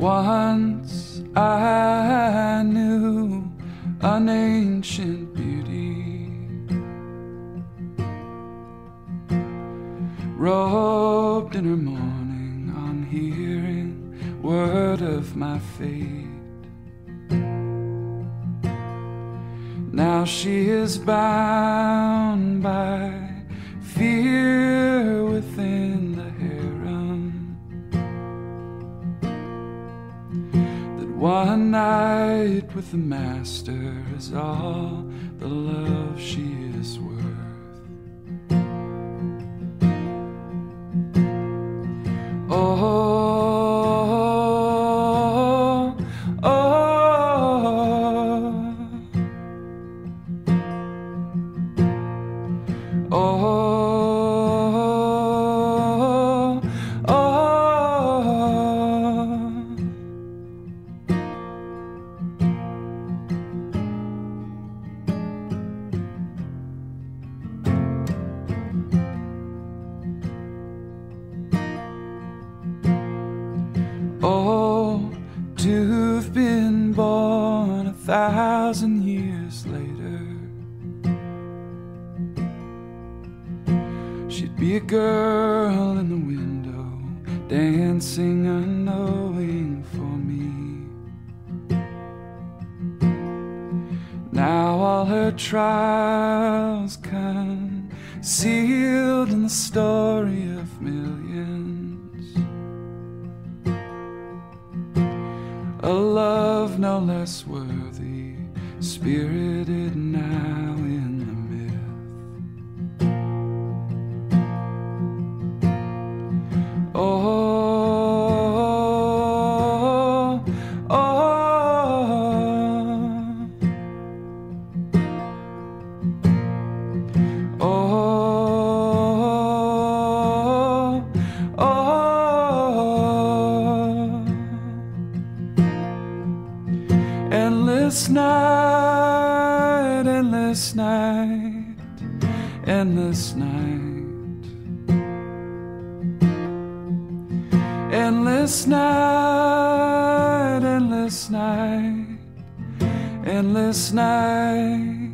Once I knew an ancient beauty, robed in her mourning on hearing word of my fate. Now she is bound by fear within the harem, that one night with the master is all the love she is worth. Oh, oh, oh, oh. Oh, to've been born 1,000 years later. She'd be a girl in the window, dancing unknowing for me. Now all her trials concealed in the story of millions. A love no less worthy, spirited now in the myth. Oh, oh, oh, oh. Endless night, endless night, endless night, endless night, endless night.